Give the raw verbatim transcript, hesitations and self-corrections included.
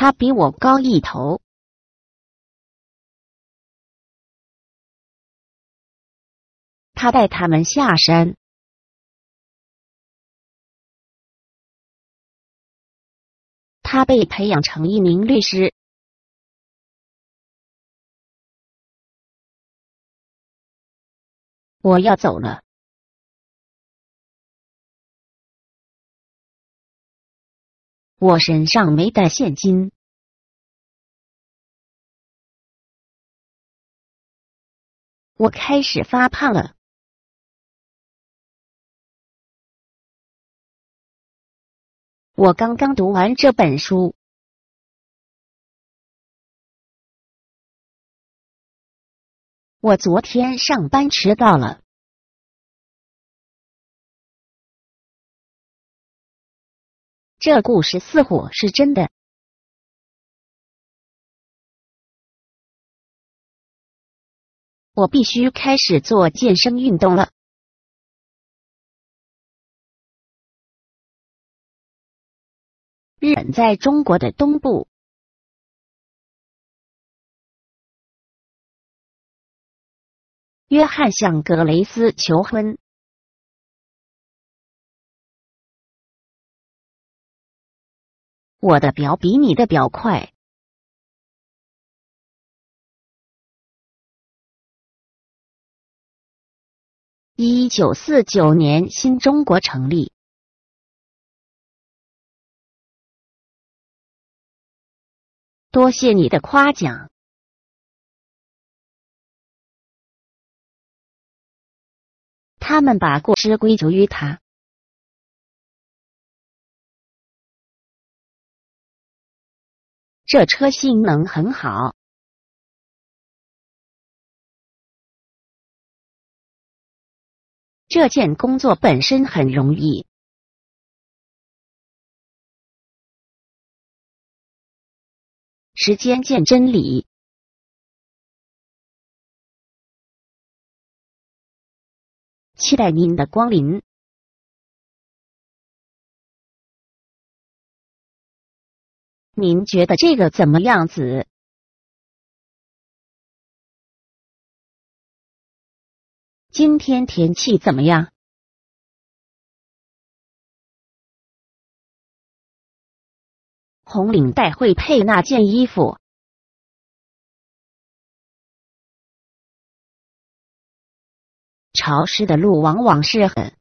他比我高一头。他带他们下山。他被培养成一名律师。我要走了。我身上没带现金。我开始发胖了。我刚刚读完这本书。我昨天上班迟到了。这故事似乎是真的。我必须开始做健身运动了。日本在中国的东部。约翰向格雷斯求婚。我的表比你的表快。一九四九年新中国成立。多谢你的夸奖。他们把过失归咎于他。这车性能很好。这件工作本身很容易。时间见真理。期待您的光临。您觉得这个怎么样子？今天天气怎么样？红领带会配那件衣服。潮湿的路往往是很